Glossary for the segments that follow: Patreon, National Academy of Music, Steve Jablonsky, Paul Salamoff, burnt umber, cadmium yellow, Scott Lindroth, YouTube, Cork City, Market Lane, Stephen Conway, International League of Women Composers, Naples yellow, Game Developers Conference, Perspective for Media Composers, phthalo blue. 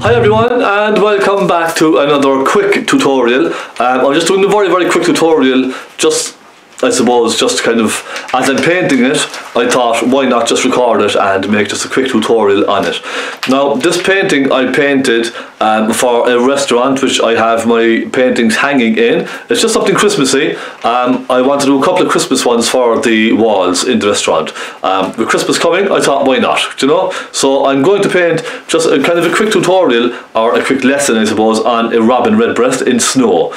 Hi everyone, and welcome back to another quick tutorial. I'm just doing a very quick tutorial, just kind of, as I'm painting it, I thought why not just record it and make just a quick tutorial on it. Now this painting I painted for a restaurant which I have my paintings hanging in. It's just something Christmassy. I wanted to do a couple of Christmas ones for the walls in the restaurant. With Christmas coming, I thought why not, So I'm going to paint just a kind of a quick tutorial, or a quick lesson I suppose, on a robin redbreast in snow.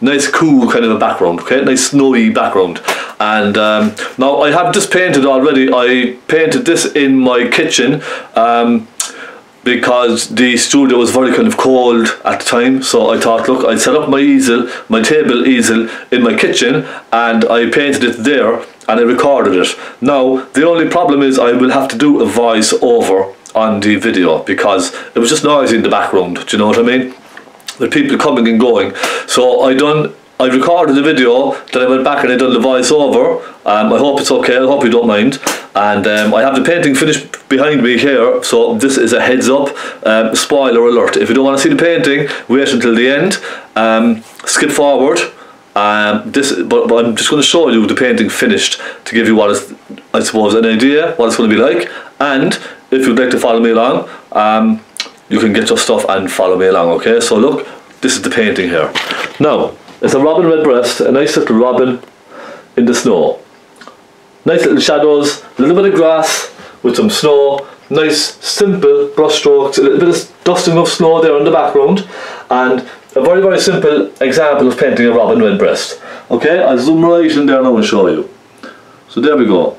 Nice cool kind of a background, okay? Nice snowy background. And now I have this painted already. I painted this in my kitchen because the studio was very kind of cold at the time, so I thought, look, I'd set up my easel, my table easel, in my kitchen, and I painted it there and I recorded it. Now the only problem is I will have to do a voice over on the video because it was just noisy in the background, do you know what I mean? With people coming and going. So I recorded the video, then I went back and I done the voice over. I hope it's okay, I hope you don't mind. And I have the painting finished behind me here, so this is a heads up, spoiler alert. If you don't want to see the painting, wait until the end, skip forward. But I'm just going to show you the painting finished to give you what is, I suppose, an idea, what it's going to be like. And if you'd like to follow me along, you can get your stuff and follow me along, okay? So look, this is the painting here. Now, it's a robin redbreast, a nice little robin in the snow. Nice little shadows, a little bit of grass with some snow, nice simple brush strokes, a little bit of dusting of snow there in the background, and a very simple example of painting a robin redbreast. Okay, I'll zoom right in there now and show you. So there we go.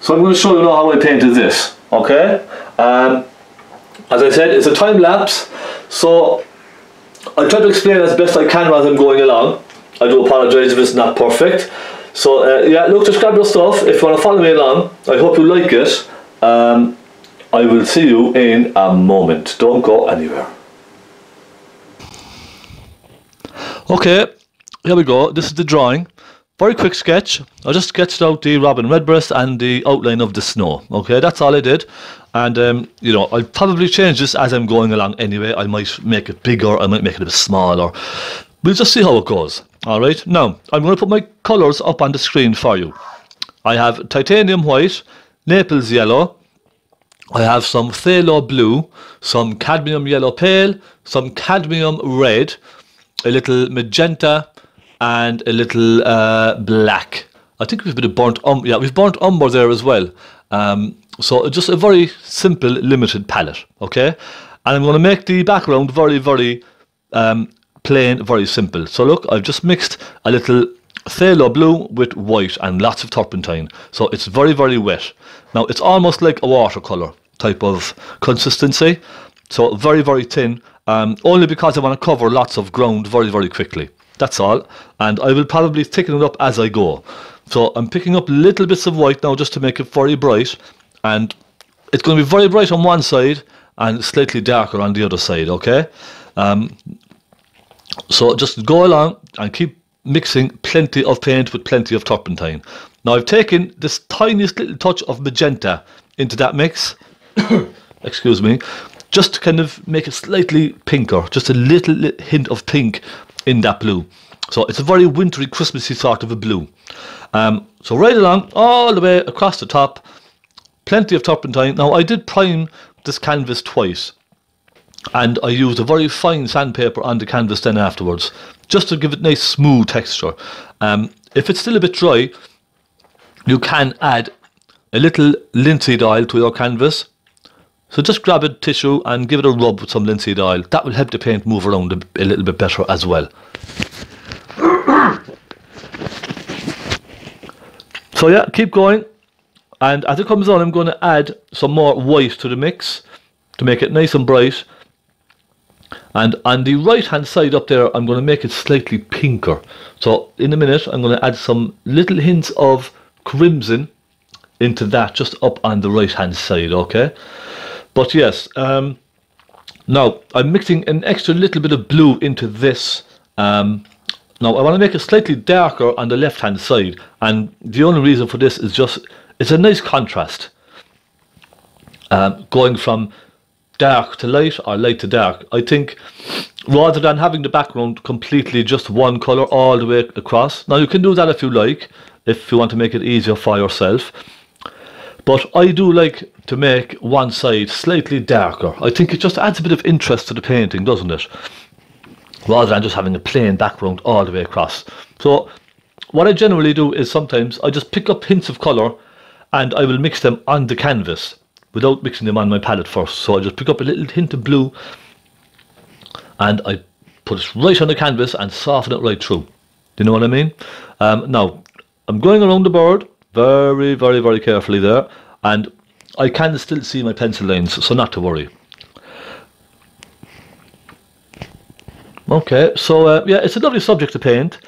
So I'm going to show you now how I painted this, okay? As I said, it's a time lapse, so I try to explain as best I can as I'm going along. I do apologise if it's not perfect. So yeah, look, just grab your stuff. If you want to follow me along, I hope you like it. I will see you in a moment. Don't go anywhere. Okay, here we go. This is the drawing. Very quick sketch. I just sketched out the robin redbreast and the outline of the snow. Okay, that's all I did. And you know, I'll probably change this as I'm going along anyway. I might make it bigger, I might make it a bit smaller. We'll just see how it goes. Alright, now I'm going to put my colours up on the screen for you. I have titanium white, Naples yellow, I have some phthalo blue, some cadmium yellow pale, some cadmium red, a little magenta, and a little black. I think we've a bit of burnt umber, yeah, we've burnt umber there as well. So just a very simple, limited palette, okay? And I'm going to make the background very plain, very simple. So look, I've just mixed a little phthalo blue with white and lots of turpentine. So it's very wet. Now it's almost like a watercolour type of consistency. So very thin, only because I want to cover lots of ground very quickly. That's all. And I will probably thicken it up as I go. So I'm picking up little bits of white now just to make it very bright. And it's going to be very bright on one side and slightly darker on the other side, okay? So just go along and keep mixing plenty of paint with plenty of turpentine. Now I've taken this tiniest little touch of magenta into that mix, excuse me, just to kind of make it slightly pinker, just a little hint of pink in that blue. So it's a very wintry, Christmassy sort of a blue. So right along, all the way across the top, plenty of turpentine. Now I did prime this canvas twice, and I used a very fine sandpaper on the canvas then afterwards, just to give it nice smooth texture. If it's still a bit dry, you can add a little linseed oil to your canvas. So just grab a tissue and give it a rub with some linseed oil. That will help the paint move around a little bit better as well. So yeah, keep going. And as it comes on, I'm going to add some more white to the mix to make it nice and bright. And on the right hand side up there, I'm going to make it slightly pinker. So in a minute, I'm going to add some little hints of crimson into that, just up on the right hand side, okay? But yes, now I'm mixing an extra little bit of blue into this. Now I want to make it slightly darker on the left hand side, and the only reason for this is just it's a nice contrast, going from dark to light or light to dark. I think rather than having the background completely just one colour all the way across, now you can do that if you like, if you want to make it easier for yourself, but I do like to make one side slightly darker. I think it just adds a bit of interest to the painting, doesn't it, rather than just having a plain background all the way across. So what I generally do is sometimes I just pick up hints of colour and I will mix them on the canvas without mixing them on my palette first. So I just pick up a little hint of blue and I put it right on the canvas and soften it right through. Do you know what I mean? Now, I'm going around the bird very, very, very carefully there, and I can still see my pencil lines, so not to worry. Okay, so yeah, it's a lovely subject to paint.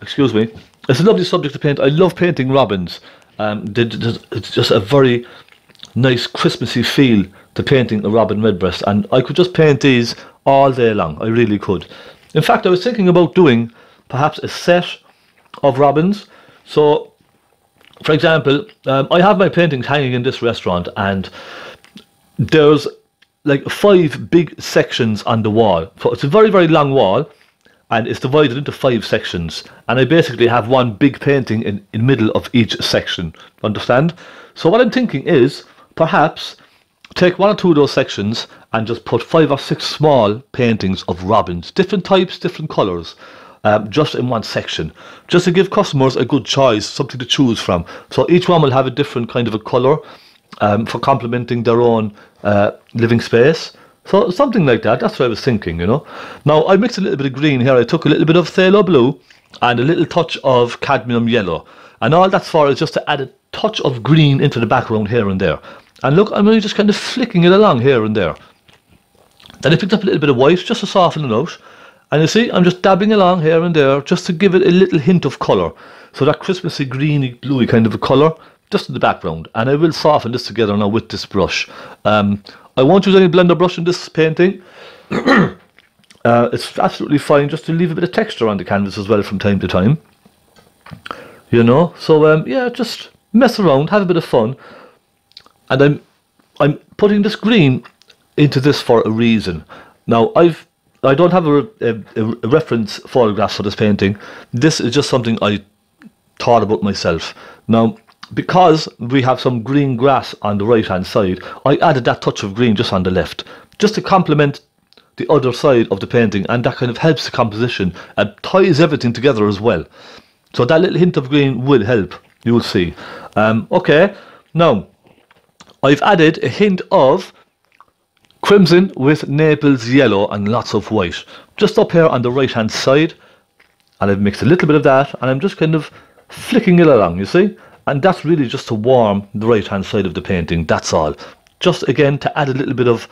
Excuse me. It's a lovely subject to paint. I love painting robins. It's just a very nice Christmassy feel to painting a robin redbreast, and I could just paint these all day long. I really could. In fact, I was thinking about doing perhaps a set of robins. So, for example, I have my paintings hanging in this restaurant, and there's like 5 big sections on the wall. So it's a very, very long wall, and it's divided into 5 sections, and I basically have one big painting in the middle of each section. Understand? So what I'm thinking is perhaps take one or two of those sections and just put 5 or 6 small paintings of robins, different types, different colours, just in one section, just to give customers a good choice, something to choose from. So each one will have a different kind of a colour for complementing their own living space. So something like that, that's what I was thinking, you know. Now I mixed a little bit of green here. I took a little bit of phthalo blue and a little touch of cadmium yellow, and all that's for is just to add a touch of green into the background here and there. And look, I'm really just kind of flicking it along here and there. Then I picked up a little bit of white just to soften it out, and you see I'm just dabbing along here and there just to give it a little hint of colour. So that Christmassy greeny bluey kind of a colour just in the background, and I will soften this together now with this brush. I won't use any blender brush in this painting. It's absolutely fine just to leave a bit of texture on the canvas as well from time to time, you know. So yeah, just mess around, have a bit of fun. And I'm putting this green into this for a reason. Now I don't have a reference photograph for this painting. This is just something I thought about myself. Now, because we have some green grass on the right hand side, I added that touch of green just on the left, just to complement the other side of the painting, and that kind of helps the composition and ties everything together as well. So that little hint of green will help, you will see. Okay, now I've added a hint of crimson with Naples yellow and lots of white just up here on the right hand side, and I've mixed a little bit of that, and I'm just kind of flicking it along, you see. And that's really just to warm the right hand side of the painting, that's all. Just again to add a little bit of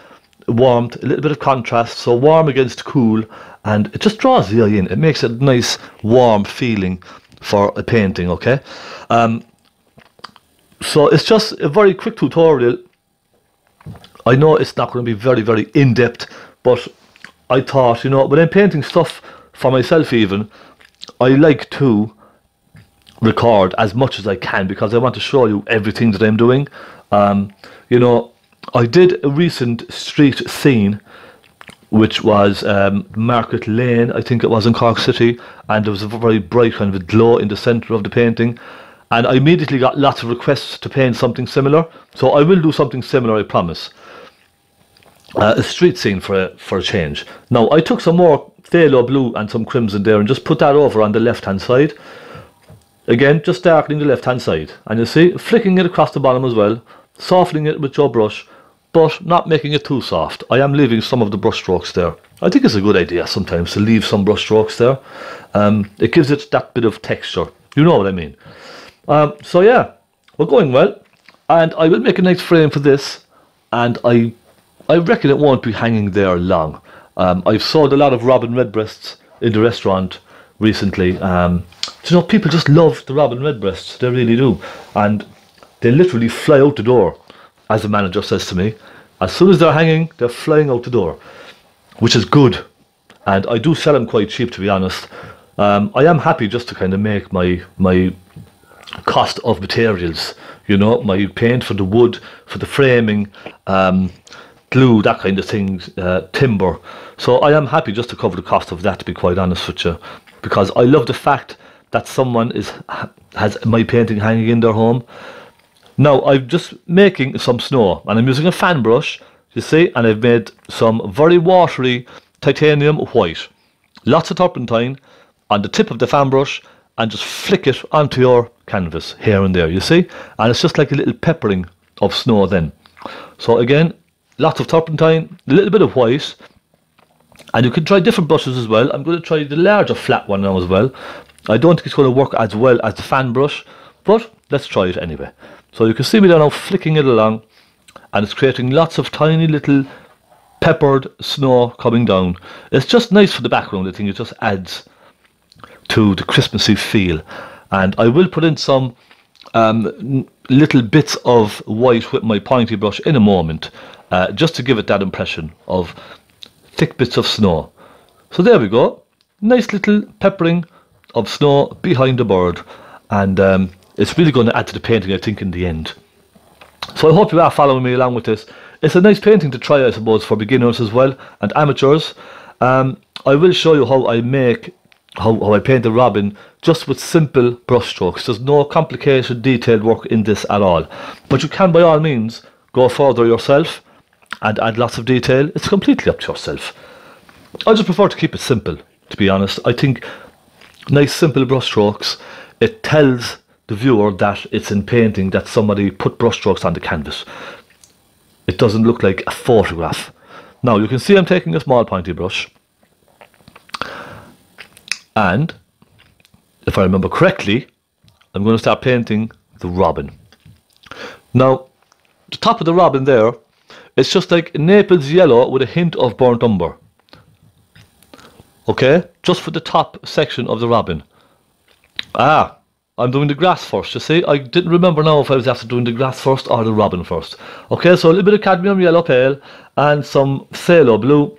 warmth, a little bit of contrast. So warm against cool, and it just draws the eye in. It makes a nice warm feeling for a painting, okay? So it's just a very quick tutorial. I know it's not going to be very, very in-depth, but I thought, you know, when I'm painting stuff for myself even, I like to record as much as I can, because I want to show you everything that I'm doing. You know, I did a recent street scene, which was Market Lane, I think it was, in Cork City, and there was a very bright kind of glow in the centre of the painting, and I immediately got lots of requests to paint something similar. So I will do something similar, I promise. A street scene for a change. Now I took some more phthalo blue and some crimson there and just put that over on the left hand side. Again, just darkening the left hand side, and you see, flicking it across the bottom as well, softening it with your brush, but not making it too soft. I am leaving some of the brush strokes there. I think it's a good idea sometimes to leave some brush strokes there. It gives it that bit of texture, you know what I mean. So yeah, we're going well, and I will make a nice frame for this, and I reckon it won't be hanging there long. I've sold a lot of robin redbreasts in the restaurant recently. You know, people just love the robin redbreasts, they really do, and they literally fly out the door, as the manager says to me. As soon as they're hanging, they're flying out the door, which is good, and I do sell them quite cheap, to be honest. I am happy just to kind of make my cost of materials, you know, my paint for the wood, for the framing, glue, that kind of thing, timber. So I am happy just to cover the cost of that, to be quite honest with you, because I love the fact that someone has my painting hanging in their home. Now I'm just making some snow, and I'm using a fan brush, you see, and I've made some very watery titanium white. Lots of turpentine on the tip of the fan brush, and just flick it onto your canvas here and there, you see, and it's just like a little peppering of snow then. So again, lots of turpentine, a little bit of white, and you can try different brushes as well. I'm going to try the larger flat one now as well. I don't think it's going to work as well as the fan brush, but let's try it anyway. So you can see me there now flicking it along, and it's creating lots of tiny little peppered snow coming down. It's just nice for the background, I think. It just adds to the Christmassy feel. And I will put in some little bits of white with my pointy brush in a moment, just to give it that impression of thick bits of snow. So there we go, nice little peppering of snow behind the bird, and it's really going to add to the painting, I think, in the end. So I hope you are following me along with this. It's a nice painting to try, I suppose, for beginners as well, and amateurs. I will show you how I make, how I paint the robin just with simple brush strokes. There's no complicated detailed work in this at all, but you can by all means go further yourself and add lots of detail. It's completely up to yourself. I just prefer to keep it simple, to be honest. I think nice simple brush strokes, it tells the viewer that it's in painting, that somebody put brush strokes on the canvas. It doesn't look like a photograph. Now you can see I'm taking a small pointy brush, and if I remember correctly, I'm going to start painting the robin. Now the top of the robin there, it's just like Naples yellow with a hint of burnt umber, okay, just for the top section of the robin. Ah, I'm doing the grass first, you see. I didn't remember now if I was after doing the grass first or the robin first. Okay, so a little bit of cadmium yellow pale and some phthalo blue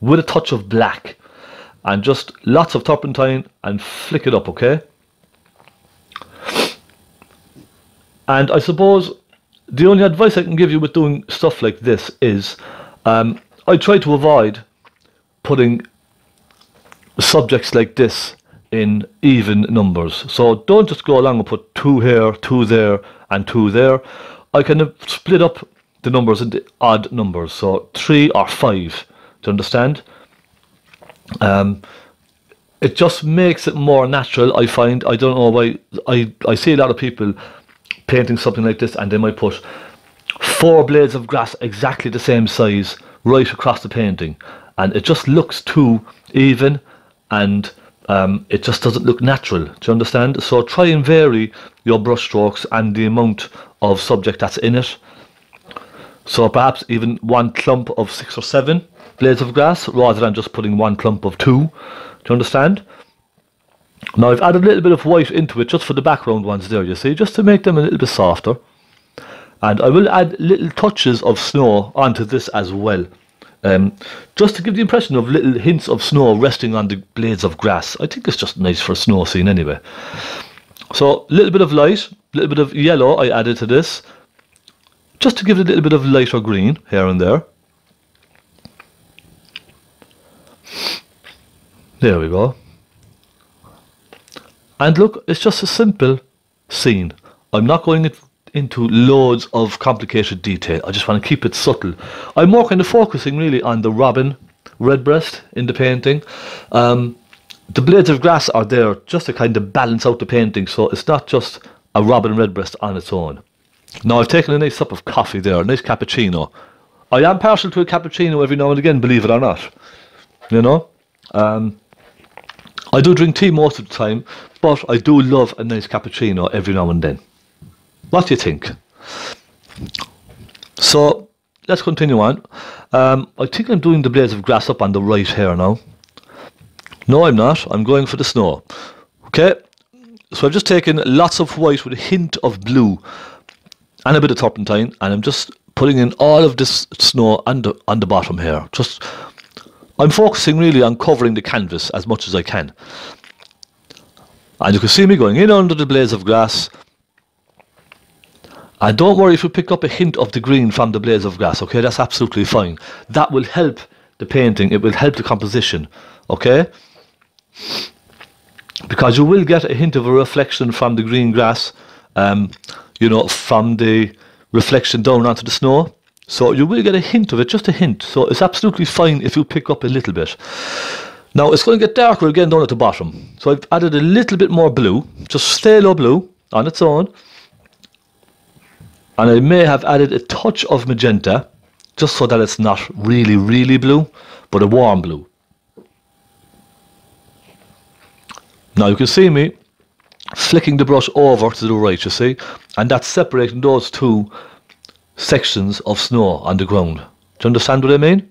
with a touch of black, and just lots of turpentine and flick it up, okay? And I suppose the only advice I can give you with doing stuff like this is I try to avoid putting subjects like this in even numbers. So don't just go along and put 2 here, 2 there, and 2 there. I kind of split up the numbers into odd numbers, so 3 or 5, do you understand? It just makes it more natural, I find. I don't know why. I see a lot of people painting something like this, and they might put 4 blades of grass exactly the same size right across the painting, and it just looks too even, and it just doesn't look natural, do you understand? So try and vary your brush strokes and the amount of subject that's in it. So perhaps even one clump of 6 or 7 blades of grass, rather than just putting one clump of 2, do you understand? Now I've added a little bit of white into it just for the background ones there, you see, just to make them a little bit softer. And I will add little touches of snow onto this as well, just to give the impression of little hints of snow resting on the blades of grass. I think it's just nice for a snow scene anyway. So a little bit of light, a little bit of yellow I added to this, just to give it a little bit of lighter green here and there. There we go. And look, it's just a simple scene. I'm not going into loads of complicated detail. I just want to keep it subtle. I'm more kind of focusing really on the robin redbreast in the painting. The blades of grass are there just to kind of balance out the painting, so it's not just a robin redbreast on its own. Now I've taken a nice cup of coffee there, a nice cappuccino. I am partial to a cappuccino every now and again, believe it or not, you know. I do drink tea most of the time, but I do love a nice cappuccino every now and then. What do you think? So let's continue on. I think I'm doing the blades of grass up on the right here now. No, I'm not. I'm going for the snow. Okay, so I've just taken lots of white with a hint of blue and a bit of turpentine, and I'm just putting in all of this snow on the bottom here. Just, I'm focusing really on covering the canvas as much as I can. And you can see me going in under the blades of grass And don't worry if you pick up a hint of the green from the blades of grass, okay? That's absolutely fine. That will help the painting, it will help the composition, okay? Because you will get a hint of a reflection from the green grass, you know, from the reflection down onto the snow. So you will get a hint of it, just a hint. So it's absolutely fine if you pick up a little bit. Now it's going to get darker again down at the bottom. So I've added a little bit more blue, just stale blue on its own. And I may have added a touch of magenta, just so that it's not really, really blue, but a warm blue. Now you can see me flicking the brush over to the right, you see, and that's separating those two sections of snow on the ground. Do you understand what I mean?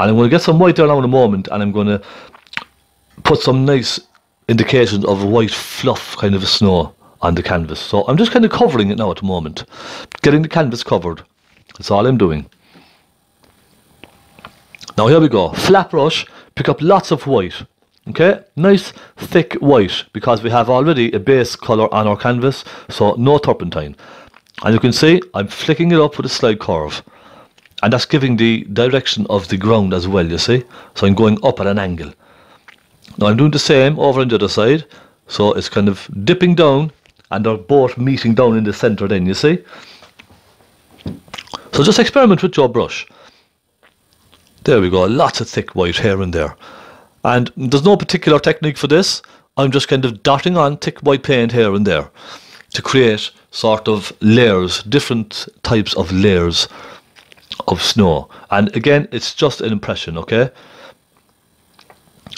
And I'm going to get some white there now in a moment, and I'm going to put some nice indications of a white fluff kind of a snow on the canvas. So I'm just kind of covering it now at the moment, getting the canvas covered. That's all I'm doing. Now here we go, flat brush, pick up lots of white, okay? Nice thick white, because we have already a base colour on our canvas, so no turpentine. And you can see I'm flicking it up with a slight curve, and that's giving the direction of the ground as well, you see? So I'm going up at an angle. Now I'm doing the same over on the other side, so it's kind of dipping down, and they're both meeting down in the centre then, you see? So just experiment with your brush. There we go, lots of thick white here and there. And there's no particular technique for this. I'm just kind of dotting on thick white paint here and there to create sort of layers, different types of layers of snow. And again, it's just an impression, okay?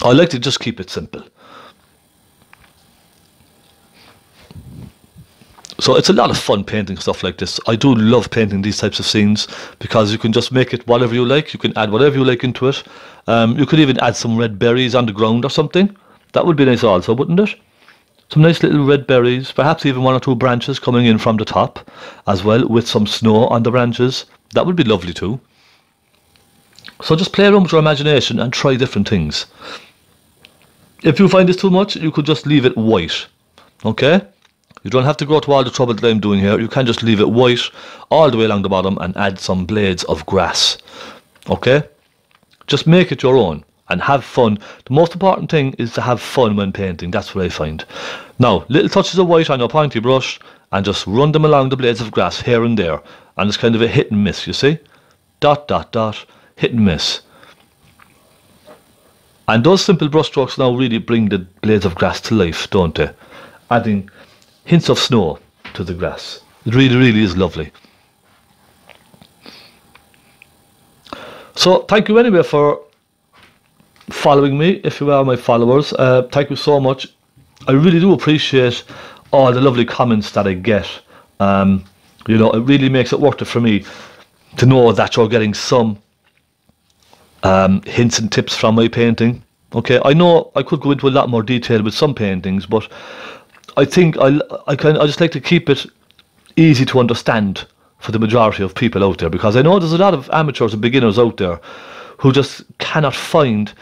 I like to just keep it simple. So it's a lot of fun painting stuff like this. I do love painting these types of scenes because you can just make it whatever you like. You can add whatever you like into it. You could even add some red berries on the ground or something. That would be nice also, wouldn't it? Some nice little red berries, perhaps even one or two branches coming in from the top as well with some snow on the branches. That would be lovely too. So just play around with your imagination and try different things. If you find this too much, you could just leave it white, okay? You don't have to go to all the trouble that I'm doing here. You can just leave it white all the way along the bottom and add some blades of grass. Okay? Just make it your own and have fun. The most important thing is to have fun when painting. That's what I find. Now, little touches of white on your pointy brush and just run them along the blades of grass here and there. And it's kind of a hit and miss, you see? Dot, dot, dot, hit and miss. And those simple brush strokes now really bring the blades of grass to life, don't they? Adding hints of snow to the grass. It really, really is lovely. So thank you anyway for following me, if you are my followers. Thank you so much. I really do appreciate all the lovely comments that I get. You know, it really makes it worth it for me to know that you're getting some hints and tips from my painting. Okay, I know I could go into a lot more detail with some paintings, but I think I just like to keep it easy to understand for the majority of people out there, because I know there's a lot of amateurs and beginners out there who just cannot find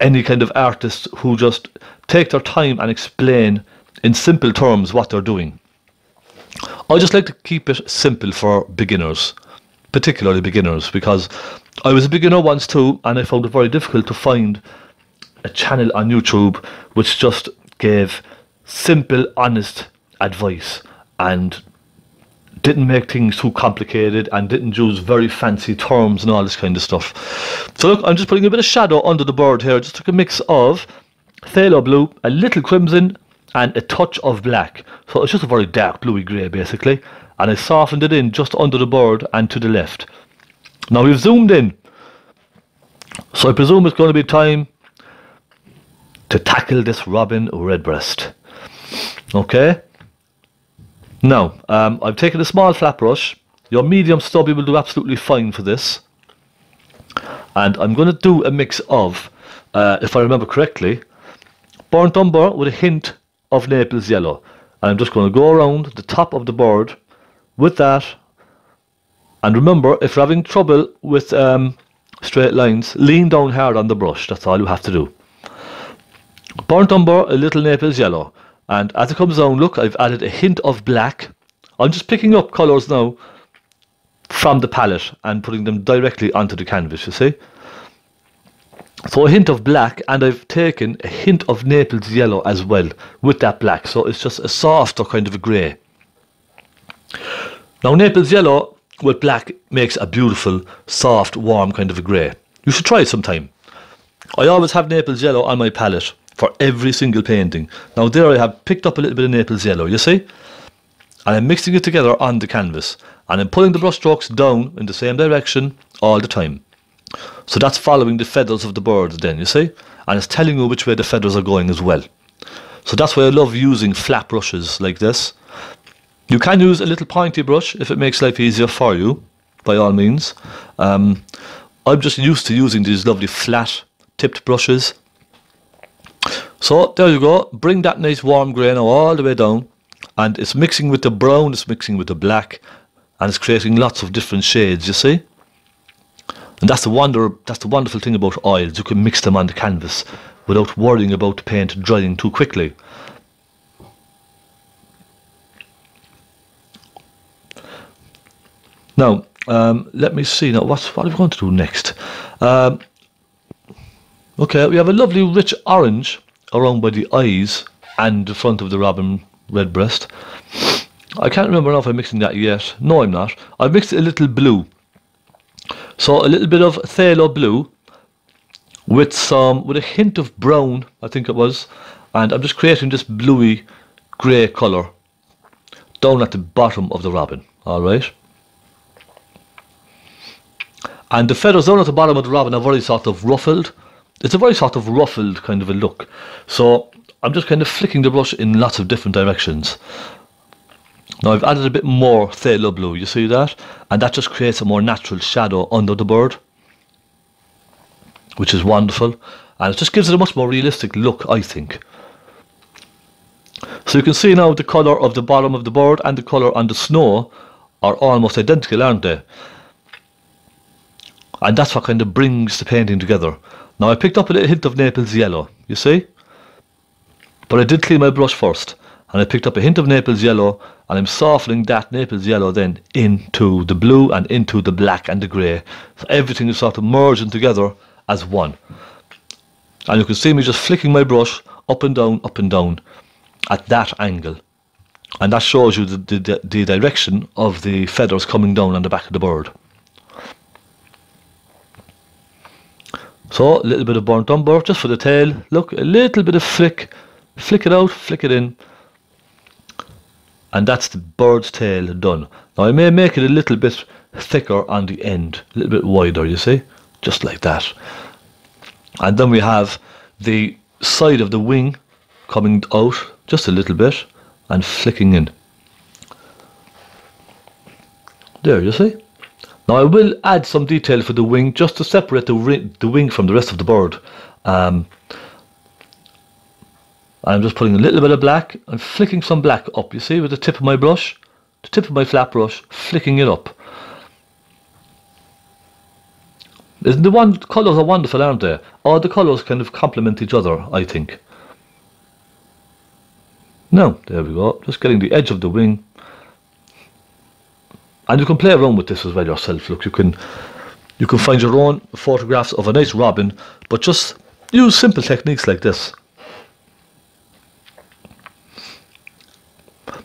any kind of artists who just take their time and explain in simple terms what they're doing. I just like to keep it simple for beginners, particularly beginners, because I was a beginner once too, and I found it very difficult to find a channel on YouTube which just gave simple, honest advice and didn't make things too complicated and didn't use very fancy terms and all this kind of stuff. So look, I'm just putting a bit of shadow under the bird here. I just took a mix of phthalo blue, a little crimson and a touch of black. So it's just a very dark bluey grey basically, and I softened it in just under the bird and to the left. Now we've zoomed in, so I presume it's going to be time to tackle this robin redbreast. Okay, now I've taken a small flat brush. Your medium stubby will do absolutely fine for this, and I'm going to do a mix of, if I remember correctly, burnt umber with a hint of Naples yellow, and I'm just going to go around the top of the bird with that. And remember, if you're having trouble with straight lines, lean down hard on the brush. That's all you have to do. Burnt umber, a little Naples yellow. And as it comes down, look, I've added a hint of black I'm just picking up colours now from the palette and putting them directly onto the canvas, you see. So a hint of black, and I've taken a hint of Naples yellow as well with that black, so it's just a softer kind of a grey. Now Naples yellow with black makes a beautiful, soft, warm kind of a grey. You should try it sometime. I always have Naples yellow on my palette for every single painting. Now there I have picked up a little bit of Naples yellow, you see? And I'm mixing it together on the canvas, and I'm pulling the brush strokes down in the same direction all the time. So that's following the feathers of the birds then, you see? And it's telling you which way the feathers are going as well. So that's why I love using flat brushes like this. You can use a little pointy brush if it makes life easier for you, by all means. I'm just used to using these lovely flat tipped brushes. So there you go, bring that nice warm grey now all the way down, and it's mixing with the brown, it's mixing with the black, and it's creating lots of different shades, you see. And that's the wonderful thing about oils. You can mix them on the canvas without worrying about the paint drying too quickly. Now, let me see now, what are we going to do next? Okay, we have a lovely rich orange around by the eyes and the front of the robin redbreast. I can't remember now if I'm mixing that yet. No, I'm not. I've mixed a little blue. So a little bit of phthalo blue with a hint of brown, I think it was, and I'm just creating this bluey grey colour down at the bottom of the robin, alright? And the feathers down at the bottom of the robin are very sort of ruffled. It's a very sort of ruffled kind of a look. So I'm just kind of flicking the brush in lots of different directions. Now I've added a bit more phthalo blue, you see that? And that just creates a more natural shadow under the bird, which is wonderful. And it just gives it a much more realistic look, I think. So you can see now the colour of the bottom of the bird and the colour on the snow are almost identical, aren't they? And that's what kind of brings the painting together. Now I picked up a little hint of Naples yellow, you see? But I did clean my brush first. And I picked up a hint of Naples yellow, and I'm softening that Naples yellow then into the blue and into the black and the grey. So everything is sort of merging together as one. And you can see me just flicking my brush up and down at that angle. And that shows you the direction of the feathers coming down on the back of the bird. So a little bit of burnt umber just for the tail. Look, a little bit of flick. Flick it out, flick it in. And that's the bird's tail done. Now I may make it a little bit thicker on the end, a little bit wider, you see, just like that. And then we have the side of the wing coming out just a little bit and flicking in. There, you see. Now I will add some detail for the wing just to separate the wing from the rest of the bird. I'm just putting a little bit of black and flicking some black up, you see, with the tip of my brush, the tip of my flat brush, flicking it up. Isn't the colours are wonderful, aren't they? All the colours kind of complement each other, I think. Now, there we go, just getting the edge of the wing. And you can play around with this as well yourself. Look, you can find your own photographs of a nice robin, but just use simple techniques like this.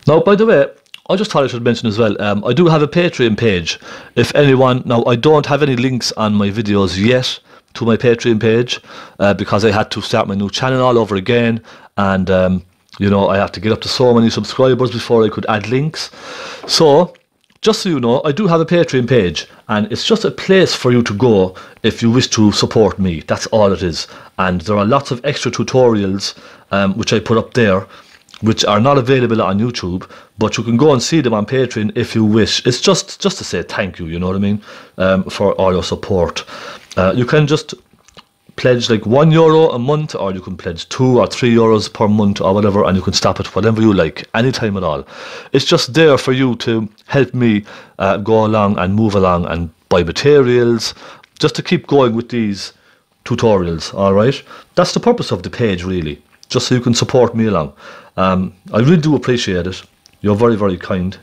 Now, by the way, I just thought I should mention as well, I do have a Patreon page. If anyone, now I don't have any links on my videos yet to my Patreon page because I had to start my new channel all over again, and you know, I have to get up to so many subscribers before I could add links. So, just so you know, I do have a Patreon page, and it's just a place for you to go if you wish to support me. That's all it is. And there are lots of extra tutorials which I put up there, which are not available on YouTube, but you can go and see them on Patreon if you wish. It's just to say thank you, you know what I mean, for all your support. You can just pledge like €1 a month, or you can pledge €2 or €3 per month or whatever, and you can stop it whenever you like, anytime at all. It's just there for you to help me go along and move along and buy materials, just to keep going with these tutorials, alright? That's the purpose of the page, really. Just so you can support me along. I really do appreciate it. You're very, very kind.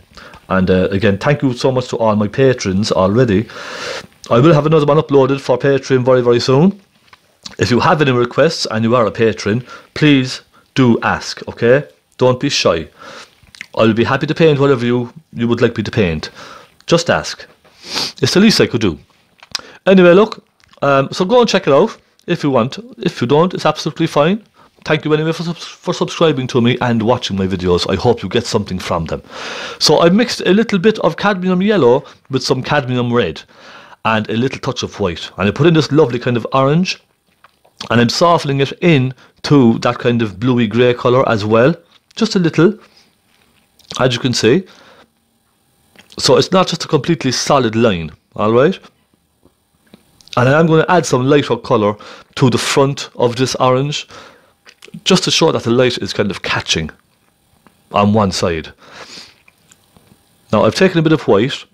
And again, thank you so much to all my patrons already. I will have another one uploaded for Patreon very soon. If you have any requests and you are a patron, please do ask, okay? Don't be shy. I'll be happy to paint whatever you would like me to paint. Just ask. It's the least I could do. Anyway, look, so go and check it out if you want. If you don't, it's absolutely fine. Thank you anyway for subscribing to me and watching my videos. I hope you get something from them. So I mixed a little bit of cadmium yellow with some cadmium red and a little touch of white. And I put in this lovely kind of orange, and I'm softening it in to that kind of bluey grey colour as well. Just a little, as you can see. So it's not just a completely solid line, alright? And I'm going to add some lighter colour to the front of this orange, just to show that the light is kind of catching on one side. Now I've taken a bit of white,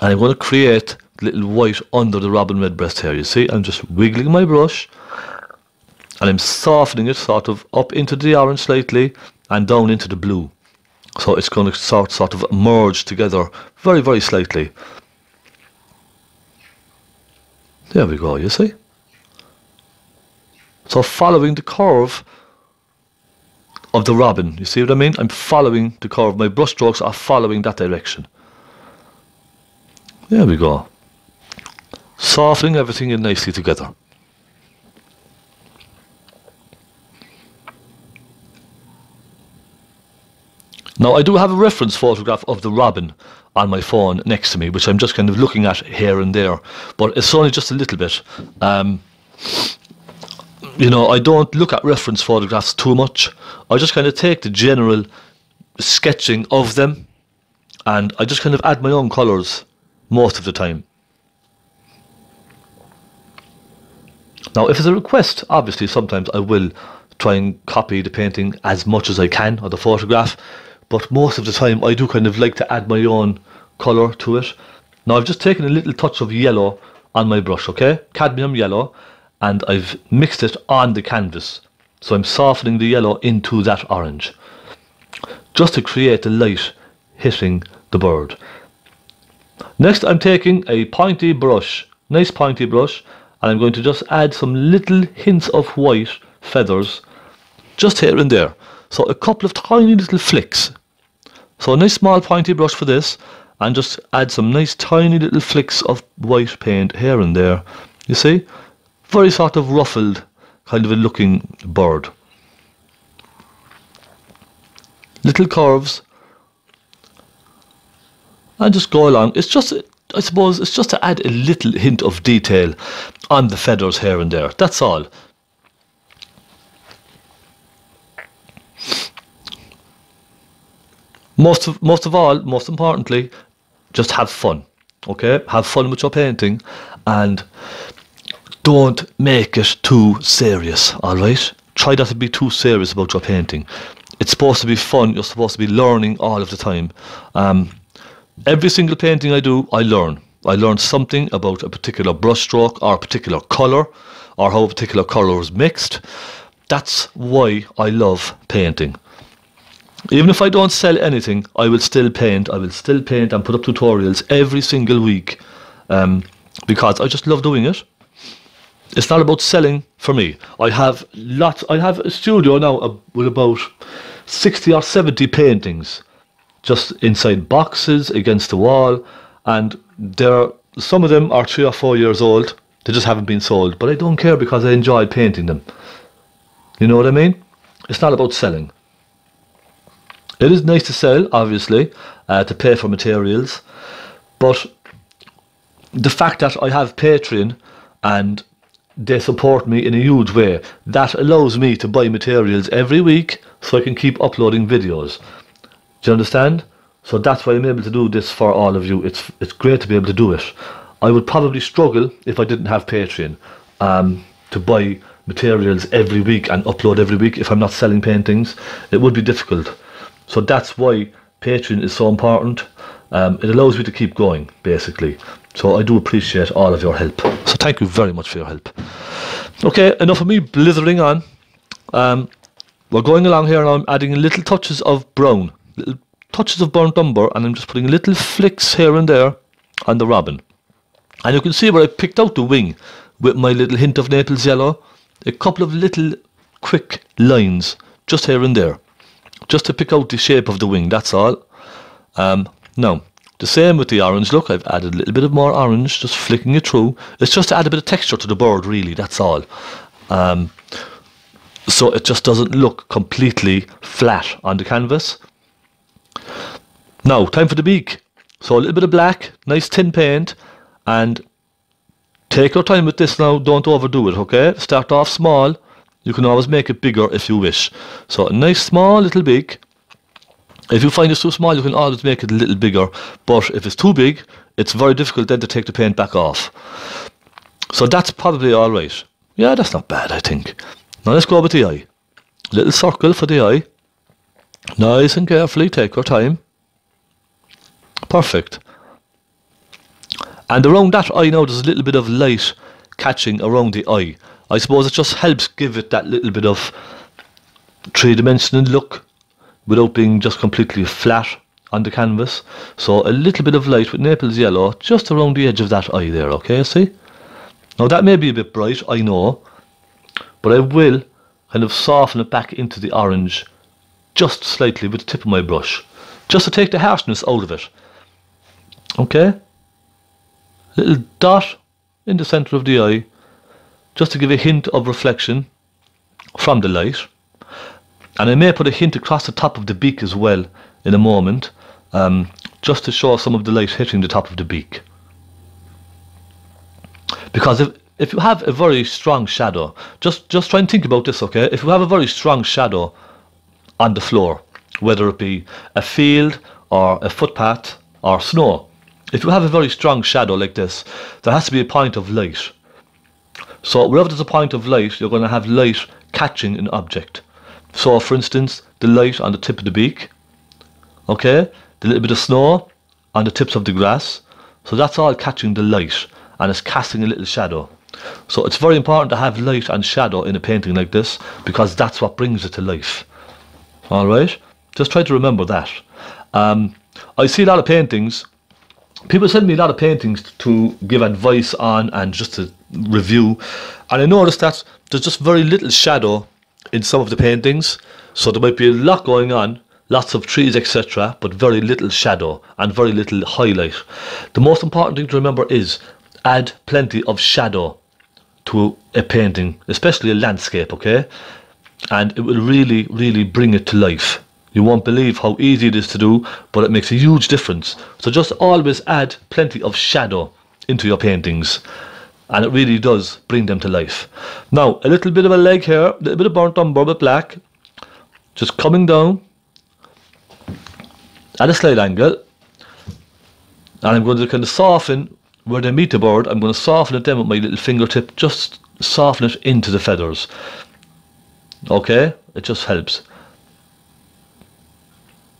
and I'm going to create little white under the robin redbreast here. You see, I'm just wiggling my brush, and I'm softening it sort of up into the orange slightly and down into the blue. So it's going to sort of merge together very slightly. There we go, you see. So following the curve of the robin, you see what I mean? I'm following the curve. My brush strokes are following that direction. There we go. Softening everything in nicely together. Now I do have a reference photograph of the robin on my phone next to me, which I'm just kind of looking at here and there, but it's only just a little bit. You know, I don't look at reference photographs too much. I just kind of take the general sketching of them, and I just kind of add my own colours most of the time. Now if it's a request, obviously sometimes I will try and copy the painting as much as I can, or the photograph, but most of the time I do kind of like to add my own colour to it. Now I've just taken a little touch of yellow on my brush, okay, cadmium yellow, and I've mixed it on the canvas. So I'm softening the yellow into that orange, just to create the light hitting the bird. Next I'm taking a pointy brush, nice pointy brush, and I'm going to just add some little hints of white feathers just here and there. So a couple of tiny little flicks. So a nice small pointy brush for this, and just add some nice tiny little flicks of white paint here and there. You see? Very sort of ruffled kind of a looking bird. Little curves. And just go along. It's just, I suppose, it's just to add a little hint of detail on the feathers here and there. That's all. Most of all, most importantly, just have fun. Okay, have fun with your painting, and don't make it too serious. All right, try not to be too serious about your painting. It's supposed to be fun. You're supposed to be learning all of the time. Every single painting I do, I learn. I learn something about a particular brushstroke or a particular colour, or how a particular colour is mixed. That's why I love painting. Even if I don't sell anything, I will still paint. I will still paint and put up tutorials every single week, because I just love doing it. It's not about selling for me. I have a studio now with about 60 or 70 paintings, just inside boxes against the wall, and some of them are 3 or 4 years old. They just haven't been sold, but I don't care because I enjoy painting them. You know what I mean? It's not about selling. It is nice to sell, obviously, to pay for materials, but the fact that I have Patreon and they support me in a huge way, that allows me to buy materials every week so I can keep uploading videos. Do you understand? So that's why I'm able to do this for all of you. It's great to be able to do it. I would probably struggle if I didn't have Patreon to buy materials every week and upload every week. If I'm not selling paintings, it would be difficult. So that's why Patreon is so important. It allows me to keep going, basically. So I do appreciate all of your help. So thank you very much for your help. Okay, enough of me blithering on. We're going along here, and I'm adding little touches of brown. Little touches of burnt umber, and I'm just putting little flicks here and there on the robin. And you can see where I picked out the wing with my little hint of Naples yellow, a couple of little quick lines just here and there, just to pick out the shape of the wing, that's all. Now, the same with the orange, look, I've added a little bit of more orange, just flicking it through. It's just to add a bit of texture to the bird, really, that's all. So it just doesn't look completely flat on the canvas. Now, time for the beak. So a little bit of black, nice tin paint, and take your time with this now, don't overdo it, okay? Start off small, you can always make it bigger if you wish. So a nice small little beak. If you find it's too small, you can always make it a little bigger, but if it's too big, it's very difficult then to take the paint back off. So that's probably alright. Yeah, that's not bad, I think. Now let's go with the eye. Little circle for the eye. Nice and carefully, take your time. Perfect. And around that eye now, there's a little bit of light catching around the eye. I suppose it just helps give it that little bit of three-dimensional look, without being just completely flat on the canvas. So a little bit of light with Naples yellow just around the edge of that eye there, okay, see? Now that may be a bit bright, I know, but I will kind of soften it back into the orange just slightly with the tip of my brush, just to take the harshness out of it, okay? Little dot in the centre of the eye, just to give a hint of reflection from the light. And I may put a hint across the top of the beak as well in a moment, just to show some of the light hitting the top of the beak. Because if you have a very strong shadow, just try and think about this, okay? If you have a very strong shadow on the floor, whether it be a field or a footpath or snow, if you have a very strong shadow like this, there has to be a point of light. So wherever there's a point of light, you're going to have light catching an object. So, for instance, the light on the tip of the beak, okay, the little bit of snow on the tips of the grass, so that's all catching the light, and it's casting a little shadow. So it's very important to have light and shadow in a painting like this, because that's what brings it to life. Alright, just try to remember that. I see a lot of paintings, people send me a lot of paintings to give advice on and just to review, and I noticed that there's just very little shadow in some of the paintings, so there might be a lot going on, lots of trees etc, but very little shadow and very little highlight. The most important thing to remember is add plenty of shadow to a painting, especially a landscape, okay, and it will really bring it to life. You won't believe how easy it is to do, but it makes a huge difference. So just always add plenty of shadow into your paintings, and it really does bring them to life. Now, a little bit of a leg here, a little bit of burnt umber with black, just coming down at a slight angle, and I'm going to kind of soften where they meet the bird. I'm going to soften it then with my little fingertip, just soften it into the feathers, okay? It just helps,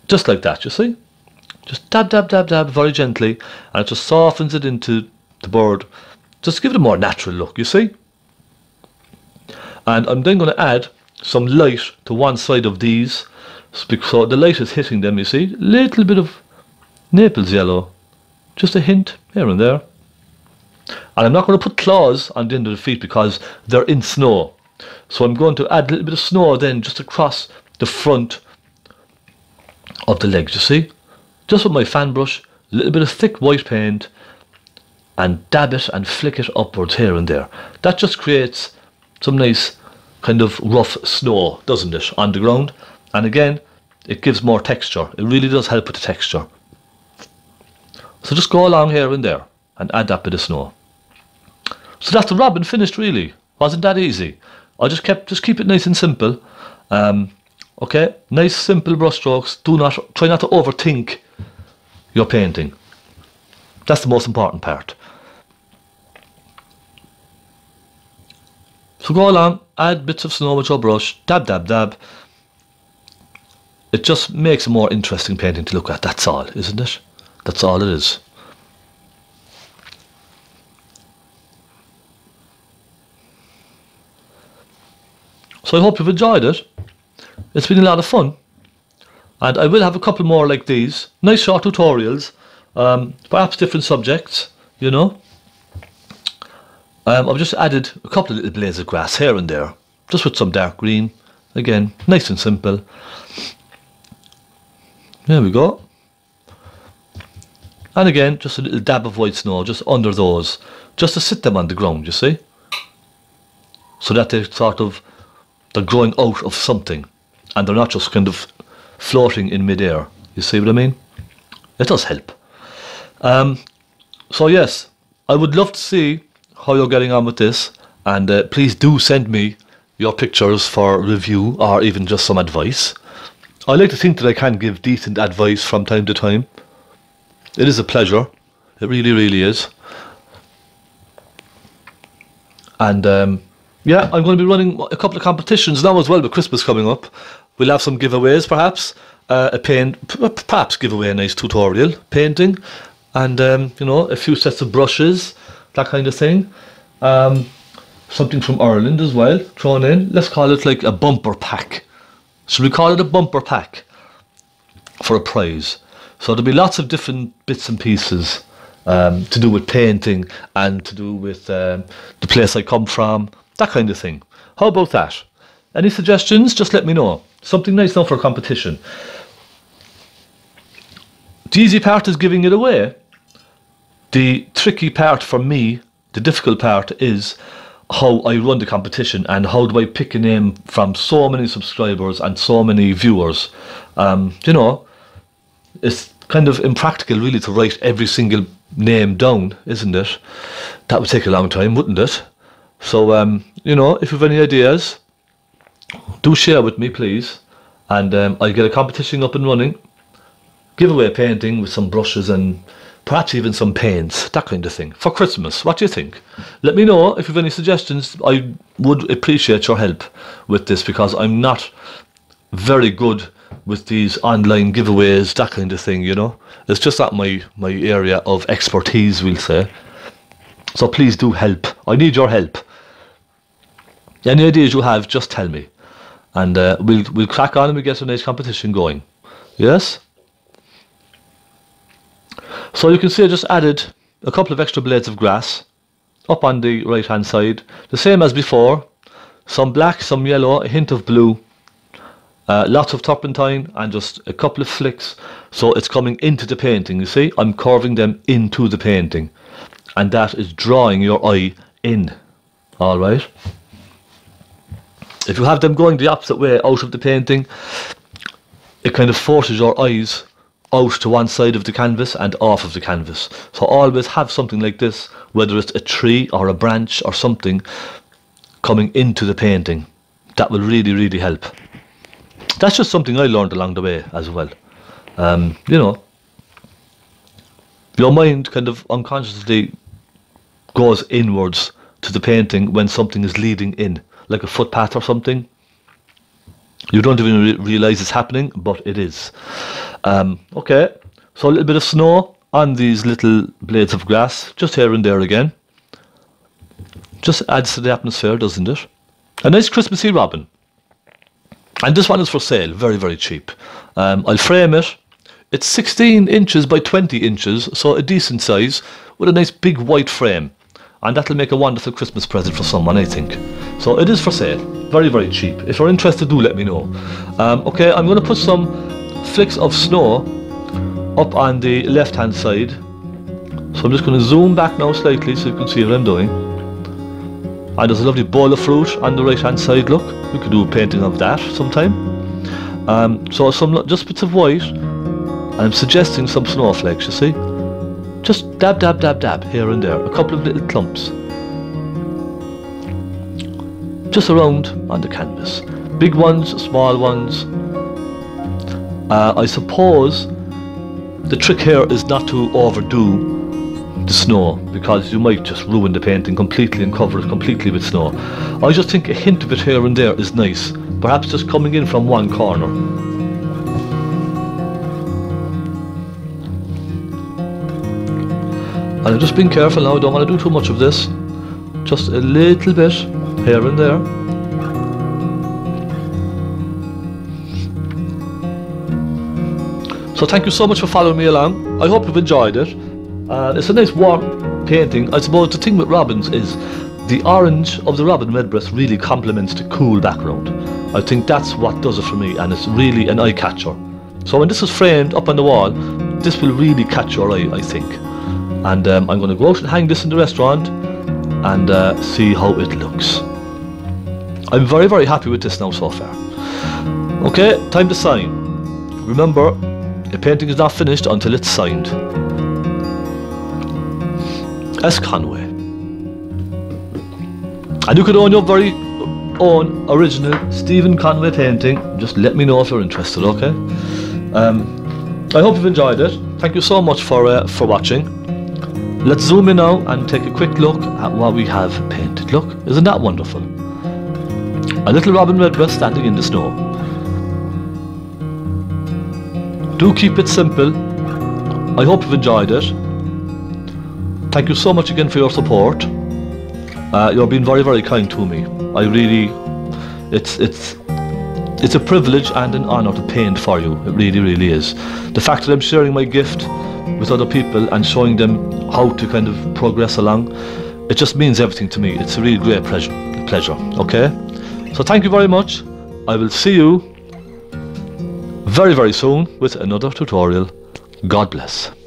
just like that, you see, just dab dab dab dab very gently, and it just softens it into the bird. Just give it a more natural look, you see. And I'm then going to add some light to one side of these, so the light is hitting them, you see. Little bit of Naples yellow, just a hint here and there. And I'm not going to put claws on the end of the feet because they're in snow. So I'm going to add a little bit of snow then just across the front of the legs, you see. Just with my fan brush, a little bit of thick white paint, and dab it and flick it upwards here and there. That just creates some nice kind of rough snow, doesn't it, on the ground. And again, it gives more texture. It really does help with the texture. So just go along here and there and add that bit of snow. So that's the robin finished, really. Wasn't that easy? I just keep it nice and simple. Okay, nice simple brush strokes. Try not to overthink your painting. That's the most important part. So go along, add bits of snow with your brush, dab, dab, dab. It just makes a more interesting painting to look at, that's all, isn't it? That's all it is. So I hope you've enjoyed it. It's been a lot of fun. And I will have a couple more like these, nice short tutorials, perhaps different subjects, you know. I've just added a couple of little blades of grass here and there, just with some dark green. Again, nice and simple. There we go. And again, just a little dab of white snow just under those, just to sit them on the ground, you see, so that they sort of, they're growing out of something and they're not just kind of floating in midair. You see what I mean? It does help. So yes, I would love to see how you're getting on with this, and please do send me your pictures for review or even just some advice. I like to think that I can give decent advice from time to time. It is a pleasure, it really, really is. And yeah, I'm going to be running a couple of competitions now as well, with Christmas coming up. We'll have some giveaways perhaps, perhaps give away a nice tutorial, painting, and you know, a few sets of brushes, that kind of thing. Something from Ireland as well, thrown in. Let's call it like a bumper pack. Should we call it a bumper pack? For a prize. So there'll be lots of different bits and pieces to do with painting and to do with the place I come from, that kind of thing. How about that? Any suggestions? Just let me know. Something nice now for a competition. The easy part is giving it away. The tricky part for me, the difficult part, is how I run the competition and how do I pick a name from so many subscribers and so many viewers. You know, it's kind of impractical really to write every single name down, isn't it? That would take a long time, wouldn't it? So you know, if you have any ideas, do share with me please, and I'll get a competition up and running, give away a painting with some brushes and perhaps even some paints, that kind of thing, for Christmas. What do you think? Let me know if you have any suggestions. I would appreciate your help with this, because I'm not very good with these online giveaways, that kind of thing, you know. It's just not my area of expertise, we'll say. So please do help. I need your help. Any ideas you have, just tell me. And we'll crack on and we'll get a nice competition going. Yes? So you can see I just added a couple of extra blades of grass up on the right hand side, the same as before, some black, some yellow, a hint of blue, lots of turpentine and just a couple of flicks, so it's coming into the painting. You see, I'm carving them into the painting, and that is drawing your eye in. Alright, if you have them going the opposite way out of the painting, it kind of forces your eyes out to one side of the canvas and off of the canvas. So always have something like this, whether it's a tree or a branch or something coming into the painting. That will really, really help. That's just something I learned along the way as well. You know, your mind kind of unconsciously goes inwards to the painting when something is leading in, like a footpath or something. You don't even realise it's happening, but it is. Okay, so a little bit of snow on these little blades of grass, just here and there again. Just adds to the atmosphere, doesn't it? A nice Christmassy robin. And this one is for sale, very, very cheap. I'll frame it. It's 16 inches by 20 inches, so a decent size, with a nice big white frame. And that'll make a wonderful Christmas present for someone, I think. So it is for sale, very, very cheap. If you're interested, do let me know. Okay, I'm going to put some flicks of snow up on the left hand side. So I'm just going to zoom back now slightly so you can see what I'm doing. And there's a lovely bowl of fruit on the right hand side, look. We could do a painting of that sometime. So some just bits of white. I'm suggesting some snowflakes, you see. Just dab, dab, dab, dab here and there. A couple of little clumps. Just around on the canvas. Big ones, small ones. I suppose the trick here is not to overdo the snow, because you might just ruin the painting completely and cover it completely with snow. I just think a hint of it here and there is nice, perhaps just coming in from one corner. And I'm just being careful now, I don't want to do too much of this, just a little bit here and there. So thank you so much for following me along. I hope you've enjoyed it. It's a nice warm painting. I suppose the thing with robins is the orange of the robin redbreast really complements the cool background. I think that's what does it for me, and it's really an eye catcher. So when this is framed up on the wall, this will really catch your eye, I think. And I'm going to go out and hang this in the restaurant and see how it looks. I'm very, very happy with this now so far. Okay, time to sign. Remember, a painting is not finished until it's signed. S. Conway. And you could own your very own original Stephen Conway painting. Just let me know if you're interested, okay? I hope you've enjoyed it. Thank you so much for watching. Let's zoom in now and take a quick look at what we have painted. Look, isn't that wonderful? A little robin redbreast standing in the snow. Do keep it simple. I hope you've enjoyed it. Thank you so much again for your support. You're being very, very kind to me. I really, it's a privilege and an honour to paint for you. It really, really is. The fact that I'm sharing my gift with other people and showing them how to kind of progress along, it just means everything to me. It's a really great pleasure, okay? So thank you very much. I will see you very, very soon with another tutorial. God bless.